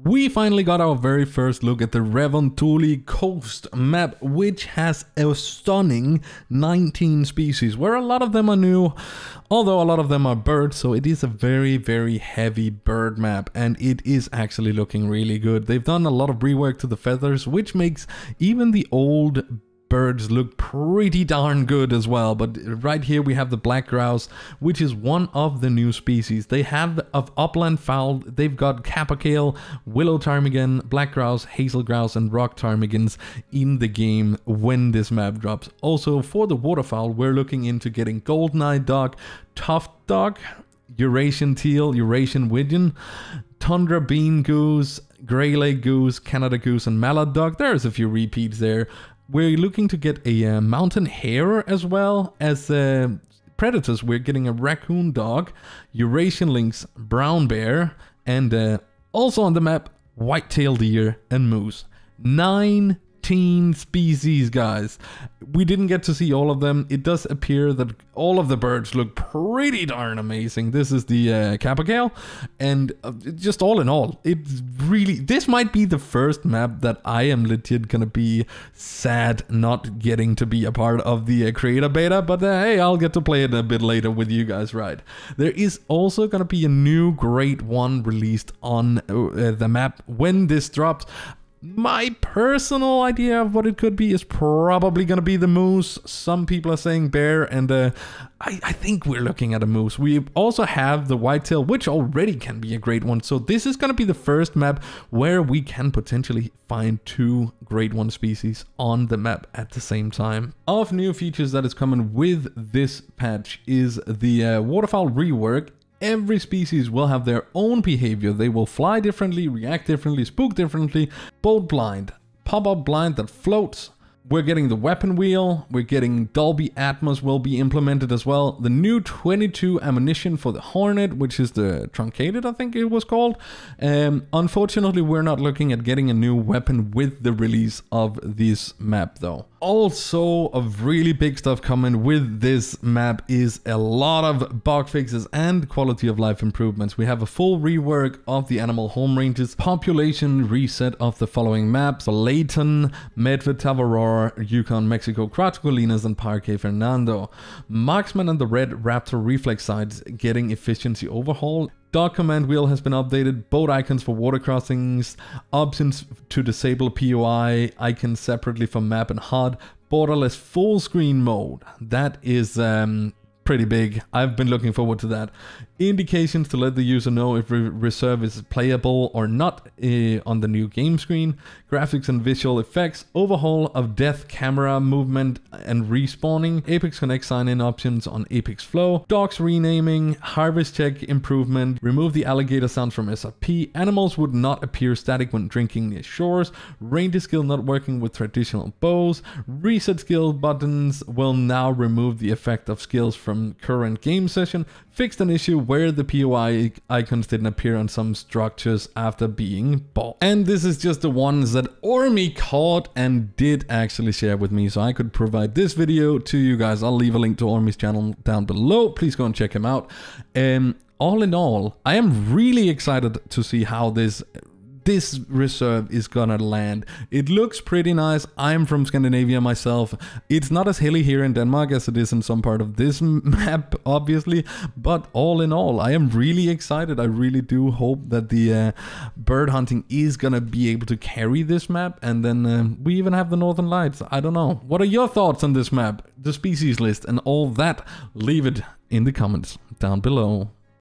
We finally got our very first look at the Revontuli Coast map, which has a stunning 19 species, where a lot of them are new, although a lot of them are birds, so it is a very, very heavy bird map, and it is actually looking really good. They've done a lot of rework to the feathers, which makes even the old birds look pretty darn good as well. But right here we have the black grouse, which is one of the new species. They have of upland fowl, they've got capercaillie, willow ptarmigan, black grouse, hazel grouse and rock ptarmigans in the game when this map drops. Also for the waterfowl, we're looking into getting goldeneye duck, tufted duck, Eurasian teal, Eurasian wigeon, tundra bean goose, grey lag goose, Canada goose and mallard duck. There's a few repeats there. We're looking to get a mountain hare as well as predators. We're getting a raccoon dog, Eurasian lynx, brown bear, and also on the map, white-tailed deer and moose. 19 species, guys. We didn't get to see all of them. It does appear that all of the birds look pretty darn amazing. This is the capercaillie, and just all in all, it's really, this might be the first map that I am legit gonna be sad not getting to be a part of the creator beta, but hey, I'll get to play it a bit later with you guys, right? There is also gonna be a new Grade 1 released on the map when this drops. My personal idea of what it could be is probably going to be the moose. Some people are saying bear, and I think we're looking at a moose. We also have the whitetail, which already can be a great one. So this is going to be the first map where we can potentially find two Grade 1 species on the map at the same time. Of new features that is coming with this patch is the waterfowl rework. Every species will have their own behavior. They will fly differently, react differently, spook differently, boat blind, pop-up blind that floats. We're getting the weapon wheel. We're getting Dolby Atmos will be implemented as well. The new 22 ammunition for the Hornet, which is the truncated, I think it was called. Unfortunately, we're not looking at getting a new weapon with the release of this map though. Also, of really big stuff coming with this map is a lot of bug fixes and quality of life improvements. We have a full rework of the animal home ranges, population reset of the following maps: Layton, Medved Tavarora, Yukon, Mexico, Kratkulinas and Parque Fernando. Marksman and the Red Raptor reflex sights getting efficiency overhaul. Dog command wheel has been updated, boat icons for water crossings, options to disable POI, icons separately for map and HUD, borderless full screen mode. That is pretty big. I've been looking forward to that. Indications to let the user know if reserve is playable or not on the new game screen. Graphics and visual effects. Overhaul of death camera movement and respawning. Apex Connect sign-in options on Apex Flow. Dogs renaming. Harvest check improvement. Remove the alligator sounds from SRP. Animals would not appear static when drinking near shores. Ranger skill not working with traditional bows. Reset skill buttons will now remove the effect of skills from current game session. Fixed an issue where the POI icons didn't appear on some structures after being bought. And this is just the ones that Ormy caught and did actually share with me, so I could provide this video to you guys. I'll leave a link to Ormy's channel down below. Please go and check him out. All in all, I am really excited to see how this reserve is gonna land. It looks pretty nice. I'm from Scandinavia myself. It's not as hilly here in Denmark as it is in some part of this map, obviously, but all in all, I am really excited. I really do hope that the bird hunting is gonna be able to carry this map, and then we even have the Northern Lights. I don't know. What are your thoughts on this map, the species list, and all that? Leave it in the comments down below.